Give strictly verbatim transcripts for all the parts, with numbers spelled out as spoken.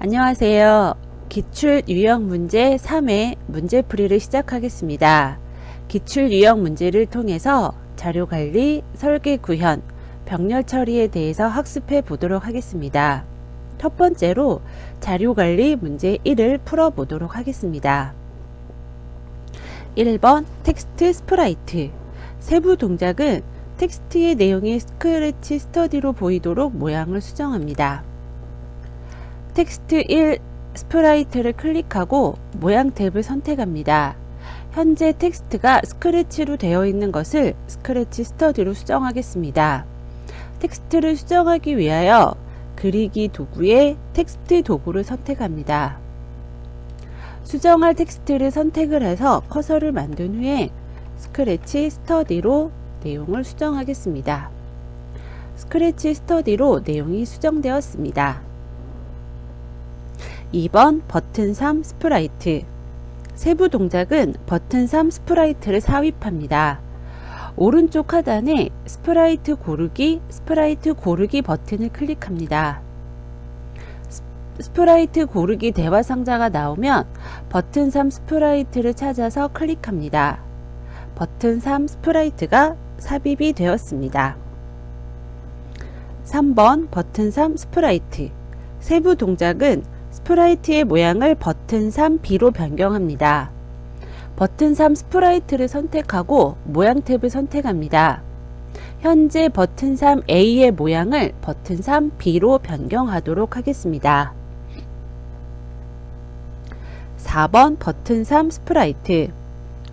안녕하세요. 기출 유형 문제 삼의 문제풀이를 시작하겠습니다. 기출 유형 문제를 통해서 자료 관리, 설계 구현, 병렬 처리에 대해서 학습해 보도록 하겠습니다. 첫 번째로 자료 관리 문제 일을 풀어 보도록 하겠습니다. 일 번 텍스트 스프라이트. 세부 동작은 텍스트의 내용이 스크래치 스터디로 보이도록 모양을 수정합니다. 텍스트 일 스프라이트를 클릭하고 모양 탭을 선택합니다. 현재 텍스트가 스크래치로 되어 있는 것을 스크래치 스터디로 수정하겠습니다. 텍스트를 수정하기 위하여 그리기 도구에 텍스트 도구를 선택합니다. 수정할 텍스트를 선택을 해서 커서를 만든 후에 스크래치 스터디로 내용을 수정하겠습니다. 스크래치 스터디로 내용이 수정되었습니다. 이 번 버튼 삼 스프라이트. 세부 동작은 버튼 삼 스프라이트를 삽입합니다. 오른쪽 하단에 스프라이트 고르기, 스프라이트 고르기 버튼을 클릭합니다. 스프라이트 고르기 대화 상자가 나오면 버튼 삼 스프라이트를 찾아서 클릭합니다. 버튼 삼 스프라이트가 삽입이 되었습니다. 삼 번 버튼 삼 스프라이트. 세부 동작은 스프라이트의 모양을 버튼 삼 비로 변경합니다. 버튼 삼 스프라이트를 선택하고 모양 탭을 선택합니다. 현재 버튼 삼 에이의 모양을 버튼 삼 비로 변경하도록 하겠습니다. 사 번 버튼 삼 스프라이트.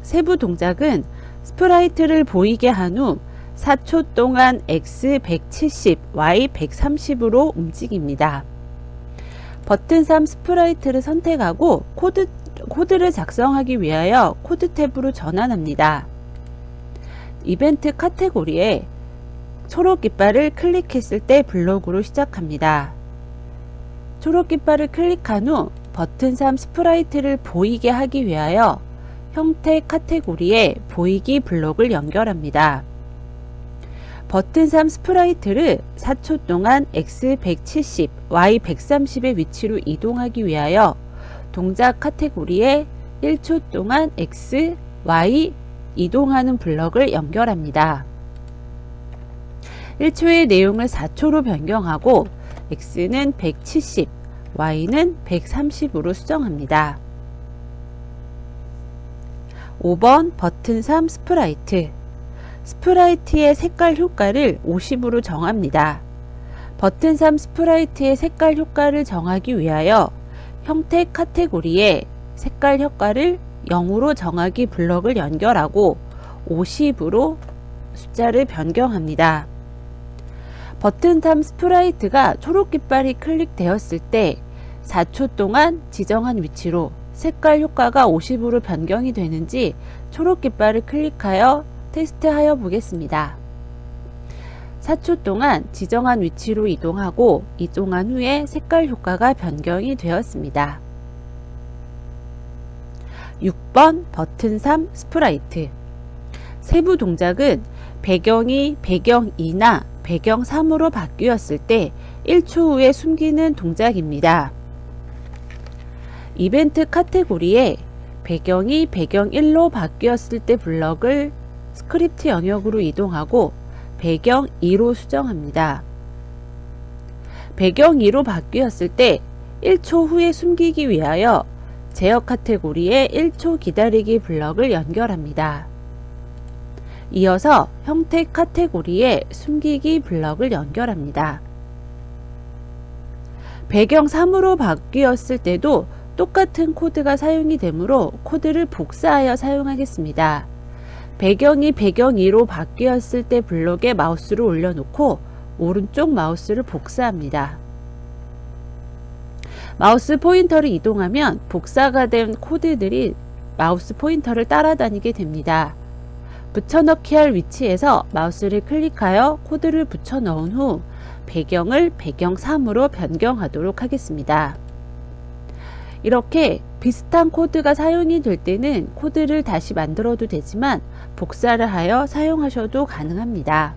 세부 동작은 스프라이트를 보이게 한 후 사 초 동안 엑스 백칠십, 와이 백삼십으로 움직입니다. 버튼 삼 스프라이트를 선택하고 코드, 코드를 작성하기 위하여 코드 탭으로 전환합니다. 이벤트 카테고리에 초록 깃발을 클릭했을 때 블록으로 시작합니다. 초록 깃발을 클릭한 후 버튼 삼 스프라이트를 보이게 하기 위하여 형태 카테고리에 보이기 블록을 연결합니다. 버튼 삼 스프라이트를 사 초 동안 엑스 백칠십, 와이 백삼십의 위치로 이동하기 위하여 동작 카테고리에 일 초 동안 X, Y 이동하는 블럭을 연결합니다. 일 초의 내용을 사 초로 변경하고 X는 백칠십, Y는 백삼십으로 수정합니다. 오 번 버튼 삼 스프라이트. 스프라이트의 색깔 효과를 오십으로 정합니다. 버튼 삼 스프라이트의 색깔 효과를 정하기 위하여 형태 카테고리에 색깔 효과를 영으로 정하기 블럭을 연결하고 오십으로 숫자를 변경합니다. 버튼 삼 스프라이트가 초록 깃발이 클릭되었을 때 사 초 동안 지정한 위치로 색깔 효과가 오십으로 변경이 되는지 초록 깃발을 클릭하여 테스트하여 보겠습니다. 사 초 동안 지정한 위치로 이동하고 이동한 후에 색깔 효과가 변경이 되었습니다. 육 번 버튼 삼 스프라이트. 세부 동작은 배경이 배경 이나 배경 삼으로 바뀌었을 때 일 초 후에 숨기는 동작입니다. 이벤트 카테고리에 배경이 배경 일로 바뀌었을 때 블럭을 스크립트 영역으로 이동하고 배경 이로 수정합니다. 배경 이로 바뀌었을 때 일 초 후에 숨기기 위하여 제어 카테고리에 일 초 기다리기 블럭을 연결합니다. 이어서 형태 카테고리에 숨기기 블럭을 연결합니다. 배경 삼으로 바뀌었을 때도 똑같은 코드가 사용이 되므로 코드를 복사하여 사용하겠습니다. 배경이 배경 이로 바뀌었을 때 블록에 마우스를 올려놓고 오른쪽 마우스를 복사합니다. 마우스 포인터를 이동하면 복사가 된 코드들이 마우스 포인터를 따라다니게 됩니다. 붙여넣기 할 위치에서 마우스를 클릭하여 코드를 붙여넣은 후 배경을 배경 삼으로 변경하도록 하겠습니다. 이렇게 비슷한 코드가 사용이 될 때는 코드를 다시 만들어도 되지만 복사를 하여 사용하셔도 가능합니다.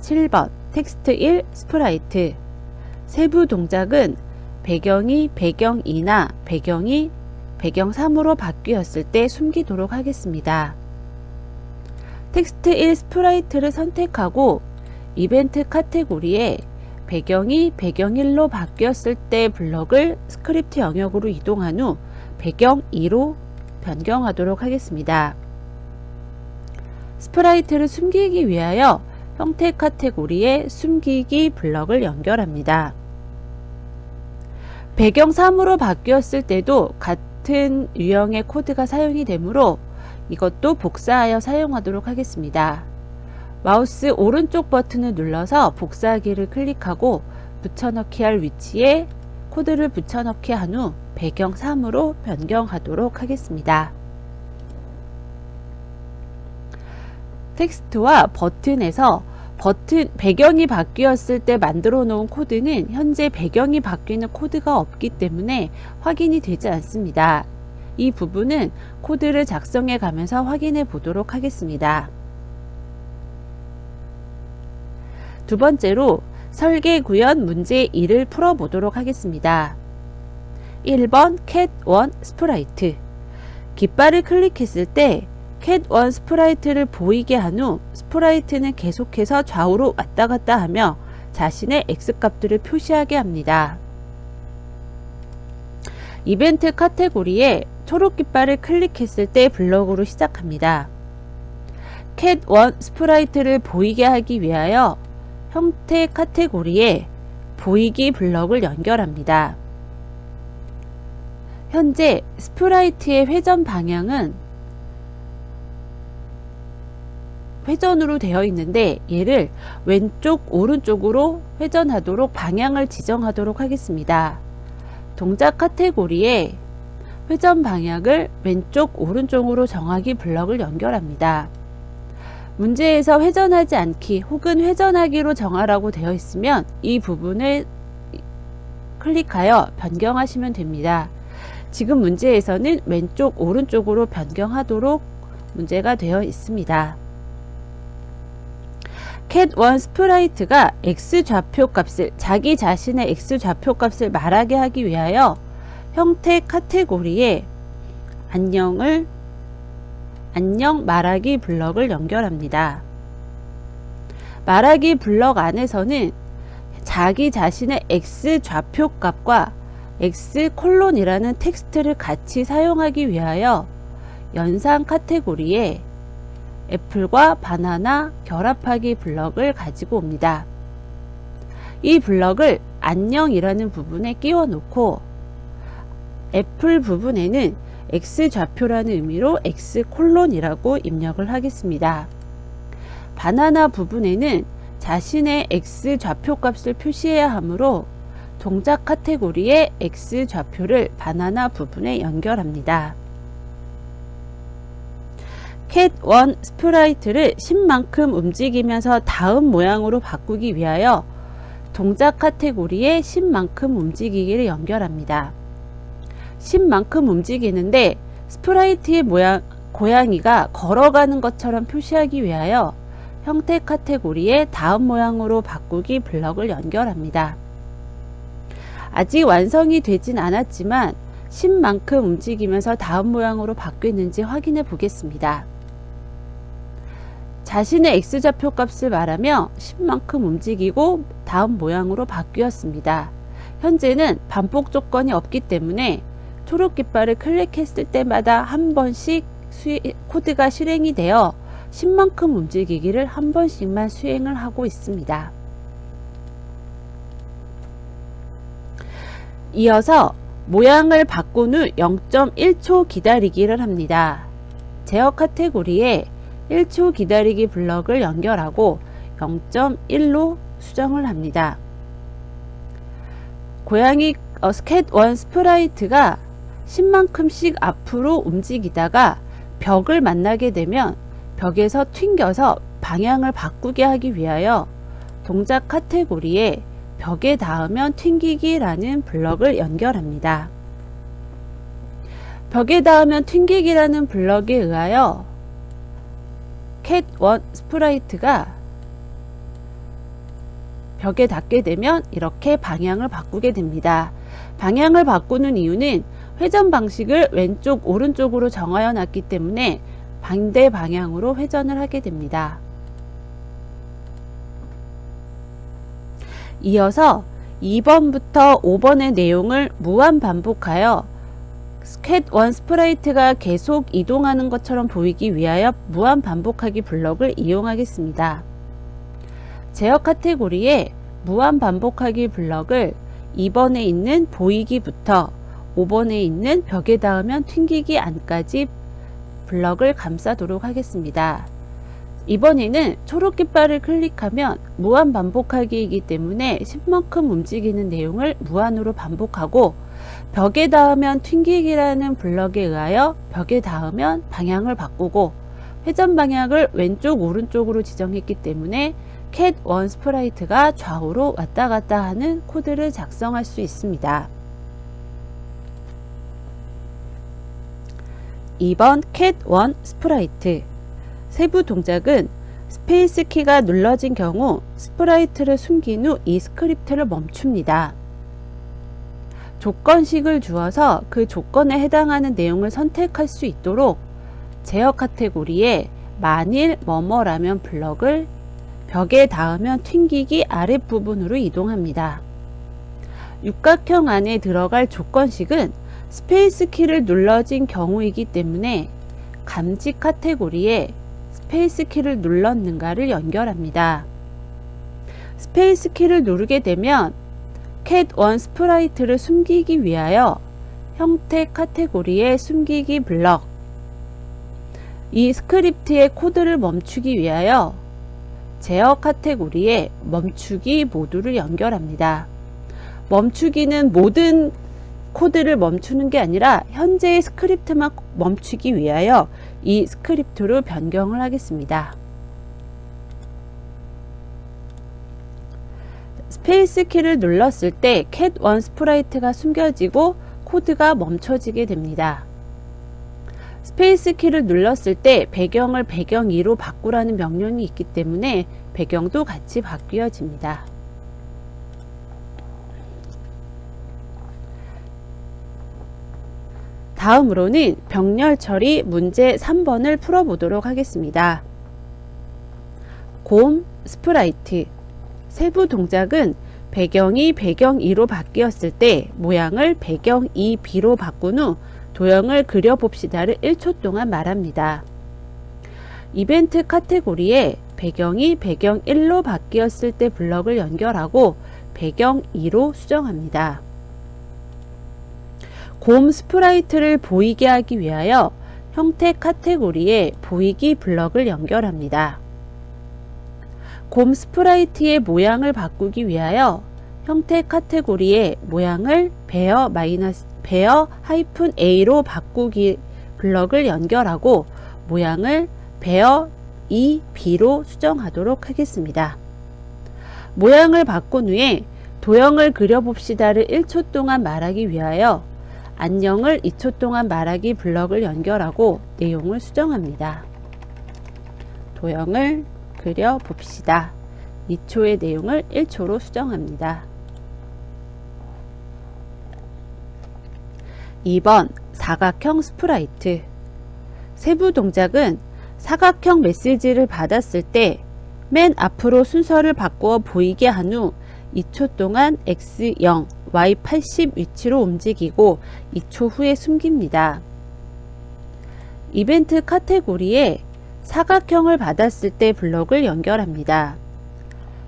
칠 번 텍스트 일 스프라이트. 세부 동작은 배경이 배경 이나 배경이 배경 삼으로 바뀌었을 때 숨기도록 하겠습니다. 텍스트 일 스프라이트를 선택하고 이벤트 카테고리에 배경이 배경 일로 바뀌었을 때 블럭을 스크립트 영역으로 이동한 후 배경 이로 변경하도록 하겠습니다. 스프라이트를 숨기기 위하여 형태 카테고리에 숨기기 블럭을 연결합니다. 배경 삼으로 바뀌었을 때도 같은 유형의 코드가 사용이 되므로 이것도 복사하여 사용하도록 하겠습니다. 마우스 오른쪽 버튼을 눌러서 복사하기를 클릭하고 붙여넣기 할 위치에 코드를 붙여넣기 한 후 배경 삼으로 변경하도록 하겠습니다. 텍스트와 버튼에서 버튼 배경이 바뀌었을 때 만들어 놓은 코드는 현재 배경이 바뀌는 코드가 없기 때문에 확인이 되지 않습니다. 이 부분은 코드를 작성해 가면서 확인해 보도록 하겠습니다. 두 번째로 설계 구현 문제 이를 풀어 보도록 하겠습니다. 일 번 캣원 스프라이트. 깃발을 클릭했을 때 캣원 스프라이트를 보이게 한 후 스프라이트는 계속해서 좌우로 왔다 갔다 하며 자신의 X값들을 표시하게 합니다. 이벤트 카테고리에 초록 깃발을 클릭했을 때 블럭으로 시작합니다. 캣원 스프라이트를 보이게 하기 위하여 형태 카테고리에 보이기 블럭을 연결합니다. 현재 스프라이트의 회전 방향은 회전으로 되어 있는데 얘를 왼쪽 오른쪽으로 회전하도록 방향을 지정하도록 하겠습니다. 동작 카테고리에 회전 방향을 왼쪽 오른쪽으로 정하기 블럭을 연결합니다. 문제에서 회전하지 않기 혹은 회전하기로 정하라고 되어 있으면 이 부분을 클릭하여 변경하시면 됩니다. 지금 문제에서는 왼쪽 오른쪽으로 변경하도록 문제가 되어 있습니다. 캣원 스프라이트가 X좌표 값을 자기 자신의 X좌표 값을 말하게 하기 위하여 형태 카테고리에 안녕을 안녕 말하기 블럭을 연결합니다. 말하기 블럭 안에서는 자기 자신의 X좌표 값과 X콜론이라는 텍스트를 같이 사용하기 위하여 연상 카테고리에 애플과 바나나 결합하기 블럭을 가지고 옵니다. 이 블럭을 안녕이라는 부분에 끼워 놓고 애플 부분에는 X좌표라는 의미로 X콜론이라고 입력을 하겠습니다. 바나나 부분에는 자신의 X좌표 값을 표시해야 하므로 동작 카테고리에 X좌표를 바나나 부분에 연결합니다. 캣원 스프라이트를 십만큼 움직이면서 다음 모양으로 바꾸기 위하여 동작 카테고리에 십만큼 움직이기를 연결합니다. 십만큼 움직이는데 스프라이트의 모양, 고양이가 걸어가는 것처럼 표시하기 위하여 형태 카테고리에 다음 모양으로 바꾸기 블럭을 연결합니다. 아직 완성이 되진 않았지만 십만큼 움직이면서 다음 모양으로 바뀌었는지 확인해 보겠습니다. 자신의 X좌표 값을 말하며 십만큼 움직이고 다음 모양으로 바뀌었습니다. 현재는 반복 조건이 없기 때문에 초록 깃발을 클릭했을 때마다 한 번씩 수행, 코드가 실행이 되어 십만큼 움직이기를 한 번씩만 수행을 하고 있습니다. 이어서 모양을 바꾼 후 영 점 일 초 기다리기를 합니다. 제어 카테고리에 일 초 기다리기 블럭을 연결하고 영 점 일로 수정을 합니다. 고양이 어, 캣원 스프라이트가 십만큼씩 앞으로 움직이다가 벽을 만나게 되면 벽에서 튕겨서 방향을 바꾸게 하기 위하여 동작 카테고리에 벽에 닿으면 튕기기라는 블럭을 연결합니다. 벽에 닿으면 튕기기라는 블럭에 의하여 캣원 스프라이트가 벽에 닿게 되면 이렇게 방향을 바꾸게 됩니다. 방향을 바꾸는 이유는 회전 방식을 왼쪽 오른쪽으로 정하여 놨기 때문에 반대 방향으로 회전을 하게 됩니다. 이어서 이 번부터 오 번의 내용을 무한 반복하여 캣원 스프라이트가 계속 이동하는 것처럼 보이기 위하여 무한 반복하기 블럭을 이용하겠습니다. 제어 카테고리에 무한 반복하기 블럭을 이 번에 있는 보이기부터 오 번에 있는 벽에 닿으면 튕기기 안까지 블럭을 감싸도록 하겠습니다. 이번에는 초록 깃발을 클릭하면 무한 반복하기이기 때문에 십만큼 움직이는 내용을 무한으로 반복하고, 벽에 닿으면 튕기기라는 블럭에 의하여 벽에 닿으면 방향을 바꾸고, 회전 방향을 왼쪽 오른쪽으로 지정했기 때문에 캣원 스프라이트가 좌우로 왔다 갔다 하는 코드를 작성할 수 있습니다. 이 번 캣원 스프라이트 세부 동작은 스페이스 키가 눌러진 경우 스프라이트를 숨긴 후 이 스크립트를 멈춥니다. 조건식을 주어서 그 조건에 해당하는 내용을 선택할 수 있도록 제어 카테고리에 만일 뭐뭐라면 블럭을 벽에 닿으면 튕기기 아랫부분으로 이동합니다. 육각형 안에 들어갈 조건식은 스페이스 키를 눌러진 경우이기 때문에 감지 카테고리에 스페이스 키를 눌렀는가를 연결합니다. 스페이스 키를 누르게 되면 캣원 스프라이트를 숨기기 위하여 형태 카테고리에 숨기기 블럭, 이 스크립트의 코드를 멈추기 위하여 제어 카테고리에 멈추기 모드를 연결합니다. 멈추기는 모든 코드를 멈추는 게 아니라 현재의 스크립트만 멈추기 위하여 이 스크립트로 변경을 하겠습니다. 스페이스 키를 눌렀을 때 캣원 스프라이트가 숨겨지고 코드가 멈춰지게 됩니다. 스페이스 키를 눌렀을 때 배경을 배경이로 바꾸라는 명령이 있기 때문에 배경도 같이 바뀌어집니다. 다음으로는 병렬 처리 문제 삼 번을 풀어보도록 하겠습니다. 곰 스프라이트 세부 동작은 배경이 배경이로 바뀌었을 때 모양을 배경이비로 바꾼 후 도형을 그려봅시다를 일 초 동안 말합니다. 이벤트 카테고리에 배경이 배경일로 바뀌었을 때 블럭을 연결하고 배경이로 수정합니다. 곰 스프라이트를 보이게 하기 위하여 형태 카테고리에 보이기 블럭을 연결합니다. 곰 스프라이트의 모양을 바꾸기 위하여 형태 카테고리에 모양을 베어 마이너스 베어 하이픈 A로 바꾸기 블럭을 연결하고 모양을 베어 이 비로 수정하도록 하겠습니다. 모양을 바꾼 후에 도형을 그려봅시다를 일 초 동안 말하기 위하여 안녕을 이 초 동안 말하기 블럭을 연결하고 내용을 수정합니다. 도형을 그려봅시다. 이 초의 내용을 일 초로 수정합니다. 이 번 사각형 스프라이트 세부 동작은 사각형 메시지를 받았을 때 맨 앞으로 순서를 바꾸어 보이게 한 후 이 초 동안 엑스 영, 와이 팔십 위치로 움직이고 이 초 후에 숨깁니다. 이벤트 카테고리에 사각형을 받았을 때 블럭을 연결합니다.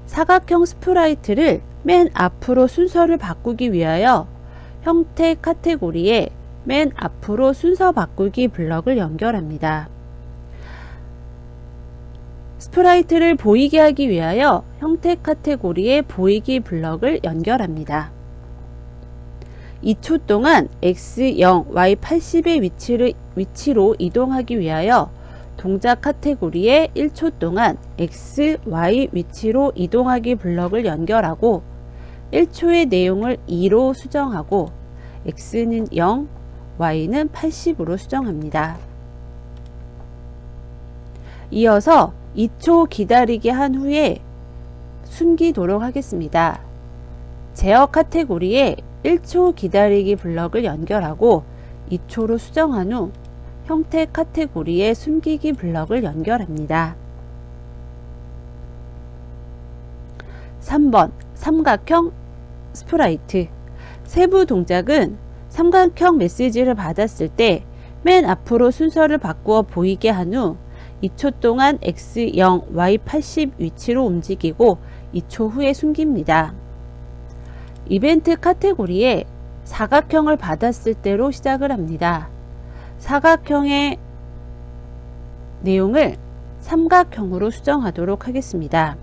사각형 스프라이트를 맨 앞으로 순서를 바꾸기 위하여 형태 카테고리에 맨 앞으로 순서 바꾸기 블럭을 연결합니다. 스프라이트를 보이게 하기 위하여 형태 카테고리에 보이기 블럭을 연결합니다. 이 초 동안 엑스 영, 와이 팔십의 위치를, 위치로 이동하기 위하여 동작 카테고리에 일 초 동안 X, Y 위치로 이동하기 블럭을 연결하고 일 초의 내용을 이로 수정하고 X는 영, Y는 팔십으로 수정합니다. 이어서 이 초 기다리게 한 후에 숨기도록 하겠습니다. 제어 카테고리에 일 초 기다리기 블럭을 연결하고 이 초로 수정한 후 형태 카테고리에 숨기기 블럭을 연결합니다. 삼 번 삼각형 스프라이트. 세부 동작은 삼각형 메시지를 받았을 때 맨 앞으로 순서를 바꾸어 보이게 한 후 이 초 동안 엑스 영, 와이 팔십 위치로 움직이고 이 초 후에 숨깁니다. 이벤트 카테고리에 사각형을 받았을 때로 시작을 합니다. 사각형의 내용을 삼각형으로 수정하도록 하겠습니다.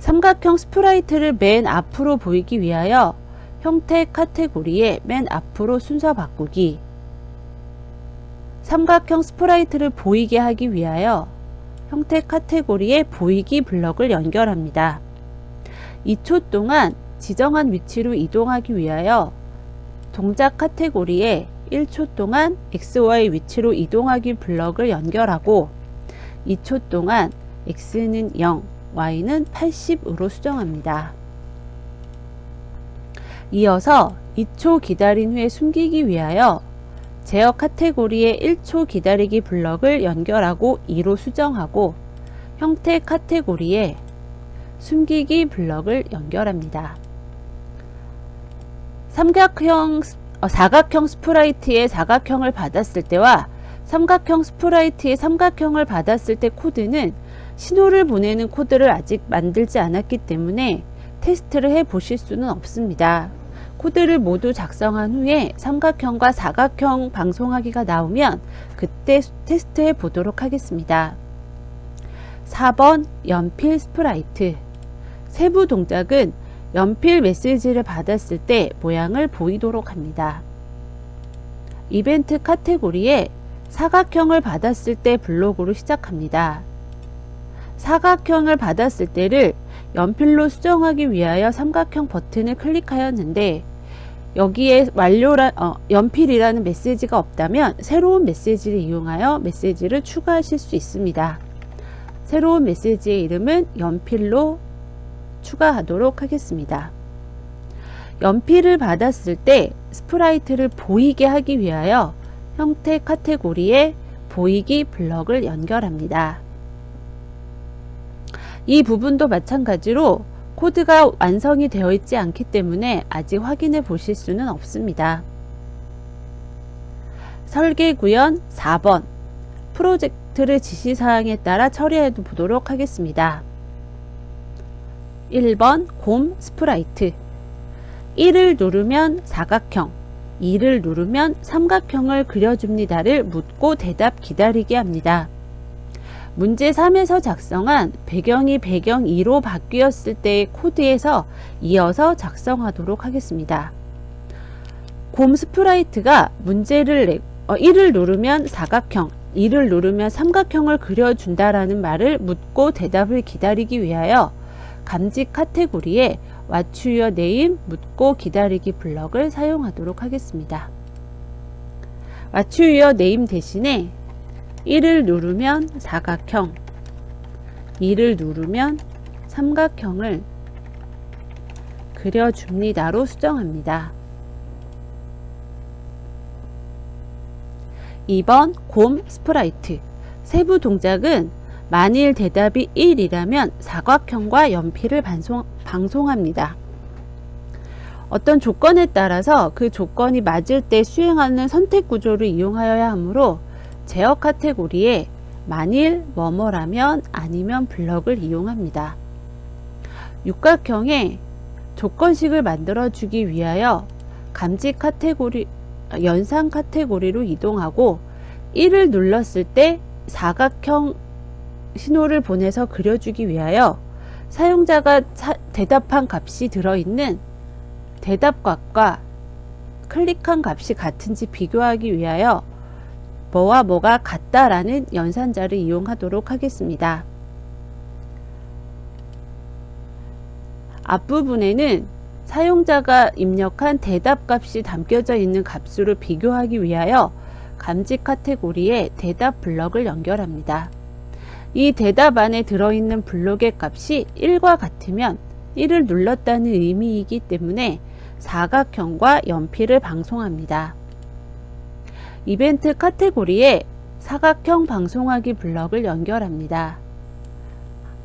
삼각형 스프라이트를 맨 앞으로 보이기 위하여 형태 카테고리에 맨 앞으로 순서 바꾸기, 삼각형 스프라이트를 보이게 하기 위하여 형태 카테고리에 보이기 블럭을 연결합니다. 이 초 동안 지정한 위치로 이동하기 위하여 동작 카테고리에 일 초 동안 엑스 와이 위치로 이동하기 블럭을 연결하고 이 초 동안 엑스는 영, 와이는 팔십으로 수정합니다. 이어서 이 초 기다린 후에 숨기기 위하여 제어 카테고리에 일 초 기다리기 블럭을 연결하고 이로 수정하고 형태 카테고리에 숨기기 블럭을 연결합니다. 삼각형, 어, 사각형 스프라이트의 사각형을 받았을 때와 삼각형 스프라이트의 삼각형을 받았을 때 코드는 신호를 보내는 코드를 아직 만들지 않았기 때문에 테스트를 해 보실 수는 없습니다. 코드를 모두 작성한 후에 삼각형과 사각형 방송하기가 나오면 그때 테스트해 보도록 하겠습니다. 사 번 연필 스프라이트. 세부 동작은 연필 메시지를 받았을 때 모양을 보이도록 합니다. 이벤트 카테고리에 사각형을 받았을 때 블록으로 시작합니다. 사각형을 받았을 때를 연필로 수정하기 위하여 삼각형 버튼을 클릭하였는데 여기에 완료라, 어, 연필이라는 메시지가 없다면 새로운 메시지를 이용하여 메시지를 추가하실 수 있습니다. 새로운 메시지의 이름은 연필로 추가하도록 하겠습니다. 연필을 받았을 때 스프라이트를 보이게 하기 위하여 형태 카테고리에 보이기 블럭을 연결합니다. 이 부분도 마찬가지로 코드가 완성이 되어 있지 않기 때문에 아직 확인해 보실 수는 없습니다. 설계 구현 사 번 프로젝트를 지시사항에 따라 처리해 보도록 하겠습니다. 일 번 곰 스프라이트. 일을 누르면 사각형, 이를 누르면 삼각형을 그려줍니다를 묻고 대답 기다리게 합니다. 문제 삼에서 작성한 배경이 배경 이로 바뀌었을 때의 코드에서 이어서 작성하도록 하겠습니다. 곰 스프라이트가 문제를 어, 일을 누르면 사각형, 이를 누르면 삼각형을 그려준다라는 말을 묻고 대답을 기다리기 위하여 감지 카테고리에 What's your name? 묻고 기다리기 블럭을 사용하도록 하겠습니다. What's your name 대신에 일을 누르면 사각형, 이를 누르면 삼각형을 그려줍니다로 수정합니다. 이 번 곰 스프라이트. 세부 동작은 만일 대답이 일이라면 사각형과 연필을 방송, 방송합니다. 어떤 조건에 따라서 그 조건이 맞을 때 수행하는 선택 구조를 이용하여야 하므로 제어 카테고리에 만일 뭐뭐라면 아니면 블럭을 이용합니다. 육각형에 조건식을 만들어 주기 위하여 감지 카테고리, 연상 카테고리로 이동하고 일을 눌렀을 때 사각형 신호를 보내서 그려주기 위하여 사용자가 대답한 값이 들어있는 대답값과 클릭한 값이 같은지 비교하기 위하여 뭐와 뭐가 같다라는 연산자를 이용하도록 하겠습니다. 앞부분에는 사용자가 입력한 대답값이 담겨져 있는 값수를 비교하기 위하여 감지 카테고리에 대답 블럭을 연결합니다. 이 대답 안에 들어있는 블록의 값이 일과 같으면 일을 눌렀다는 의미이기 때문에 사각형과 연필을 방송합니다. 이벤트 카테고리에 사각형 방송하기 블럭을 연결합니다.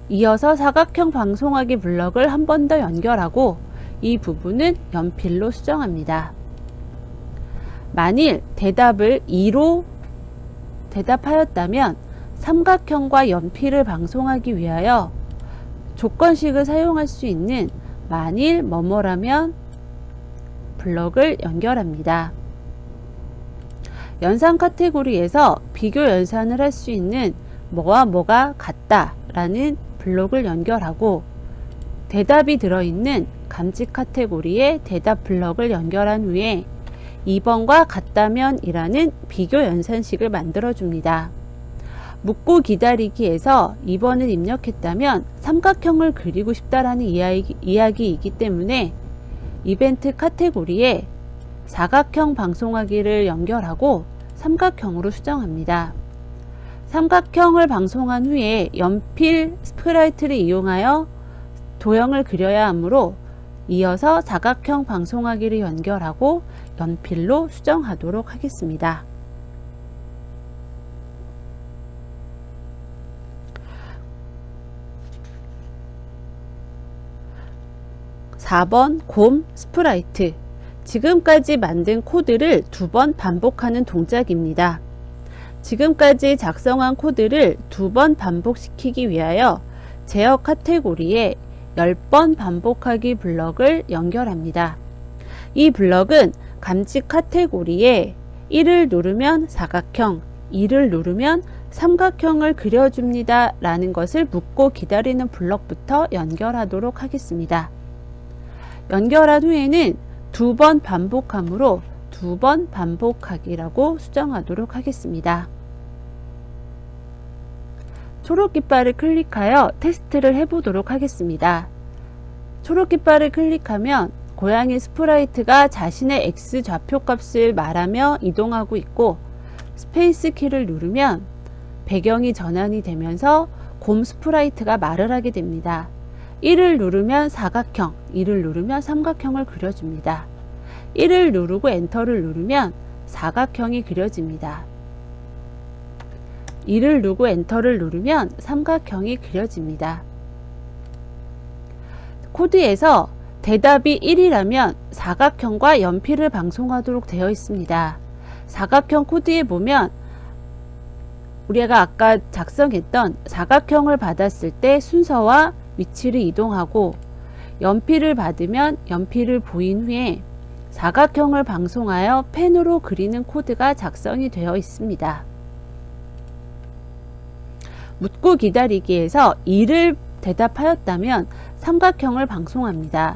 이어서 사각형 방송하기 블럭을 한 번 더 연결하고 이 부분은 연필로 수정합니다. 만일 대답을 이로 대답하였다면 삼각형과 연필을 방송하기 위하여 조건식을 사용할 수 있는 만일 뭐뭐라면 블럭을 연결합니다. 연산 카테고리에서 비교 연산을 할 수 있는 뭐와 뭐가 같다 라는 블록을 연결하고 대답이 들어있는 감지 카테고리에 대답 블럭을 연결한 후에 이 번과 같다면 이라는 비교 연산식을 만들어 줍니다. 묻고 기다리기에서 이 번을 입력했다면 삼각형을 그리고 싶다라는 이야기, 이야기이기 때문에 이벤트 카테고리에 사각형 방송하기를 연결하고 삼각형으로 수정합니다. 삼각형을 방송한 후에 연필 스프라이트를 이용하여 도형을 그려야 하므로 이어서 사각형 방송하기를 연결하고 연필로 수정하도록 하겠습니다. 사 번 곰 스프라이트. 지금까지 만든 코드를 두 번 반복하는 동작입니다. 지금까지 작성한 코드를 두 번 반복시키기 위하여 제어 카테고리에 열 번 반복하기 블럭을 연결합니다. 이 블럭은 감지 카테고리에 일을 누르면 사각형, 이를 누르면 삼각형을 그려줍니다 라는 것을 묻고 기다리는 블럭부터 연결하도록 하겠습니다. 연결한 후에는 두 번 반복함으로 두 번 반복하기라고 수정하도록 하겠습니다. 초록 깃발을 클릭하여 테스트를 해보도록 하겠습니다. 초록 깃발을 클릭하면 고양이 스프라이트가 자신의 X 좌표 값을 말하며 이동하고 있고 스페이스 키를 누르면 배경이 전환이 되면서 곰 스프라이트가 말을 하게 됩니다. 일을 누르면 사각형, 이를 누르면 삼각형을 그려줍니다. 일을 누르고 엔터를 누르면 사각형이 그려집니다. 이를 누르고 엔터를 누르면 삼각형이 그려집니다. 코드에서 대답이 일이라면 사각형과 연필을 방송하도록 되어 있습니다. 사각형 코드에 보면 우리가 아까 작성했던 사각형을 받았을 때 순서와 위치를 이동하고 연필을 받으면 연필을 보인 후에 사각형을 방송하여 펜으로 그리는 코드가 작성이 되어 있습니다. 묻고 기다리기에서 이를 대답하였다면 삼각형을 방송합니다.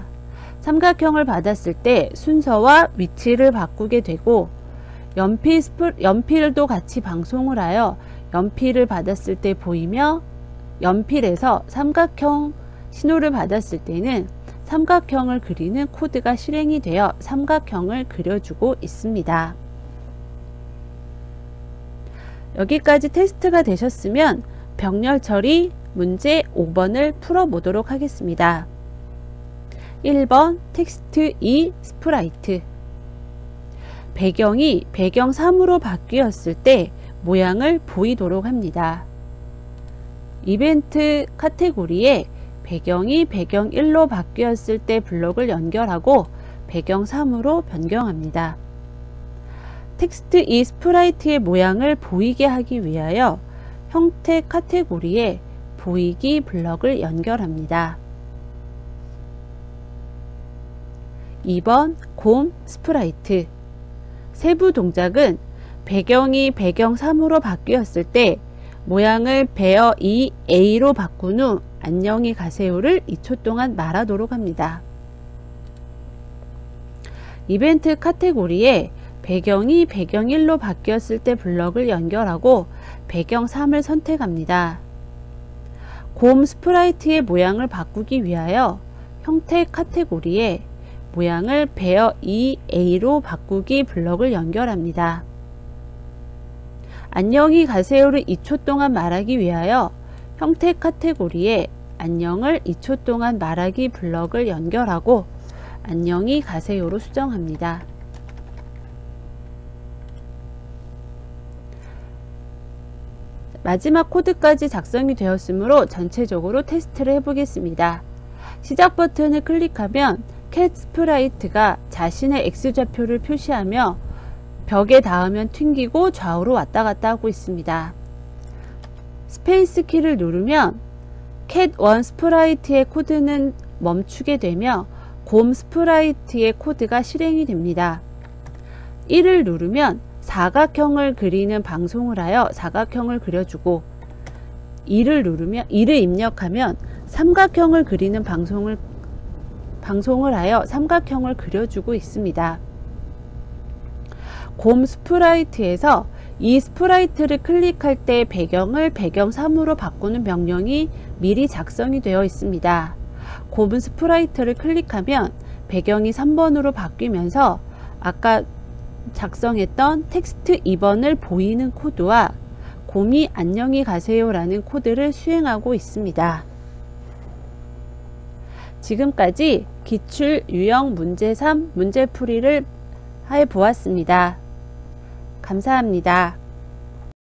삼각형을 받았을 때 순서와 위치를 바꾸게 되고 연필 스프, 연필도 같이 방송을 하여 연필을 받았을 때 보이며 연필에서 삼각형 신호를 받았을 때는 삼각형을 그리는 코드가 실행이 되어 삼각형을 그려주고 있습니다. 여기까지 테스트가 되셨으면 병렬 처리 문제 오 번을 풀어보도록 하겠습니다. 일 번 텍스트 이 스프라이트. 배경이 배경 삼으로 바뀌었을 때 모양을 보이도록 합니다. 이벤트 카테고리에 배경이 배경 일로 바뀌었을 때 블록을 연결하고 배경 삼으로 변경합니다. 텍스트 이 스프라이트의 모양을 보이게 하기 위하여 형태 카테고리에 보이기 블럭을 연결합니다. 이 번 곰 스프라이트. 세부 동작은 배경이 배경 삼으로 바뀌었을 때 모양을 베어 이 에이로 바꾼 후 안녕히 가세요를 이 초 동안 말하도록 합니다. 이벤트 카테고리에 배경이 배경 일로 바뀌었을 때 블럭을 연결하고 배경 삼을 선택합니다. 곰 스프라이트의 모양을 바꾸기 위하여 형태 카테고리에 모양을 베어 이 에이로 바꾸기 블럭을 연결합니다. 안녕히 가세요를 이 초 동안 말하기 위하여 형태 카테고리에 안녕을 이 초 동안 말하기 블럭을 연결하고 안녕히 가세요로 수정합니다. 마지막 코드까지 작성이 되었으므로 전체적으로 테스트를 해보겠습니다. 시작 버튼을 클릭하면 캣 스프라이트가 자신의 X좌표를 표시하며 벽에 닿으면 튕기고 좌우로 왔다갔다 하고 있습니다. 스페이스 키를 누르면 캣 원 스프라이트의 코드는 멈추게 되며 곰 스프라이트의 코드가 실행이 됩니다. 일을 누르면 사각형을 그리는 방송을 하여 사각형을 그려주고 이를 누르면 이를 입력하면 삼각형을 그리는 방송을 방송을 하여 삼각형을 그려주고 있습니다. 곰 스프라이트에서 이 스프라이트를 클릭할 때 배경을 배경 삼으로 바꾸는 명령이 미리 작성이 되어 있습니다. 곰 스프라이트를 클릭하면 배경이 삼 번으로 바뀌면서 아까 작성했던 텍스트 이 번을 보이는 코드와 곰이 안녕히 가세요 라는 코드를 수행하고 있습니다. 지금까지 기출 유형 문제 삼 문제풀이를 해보았습니다. 감사합니다.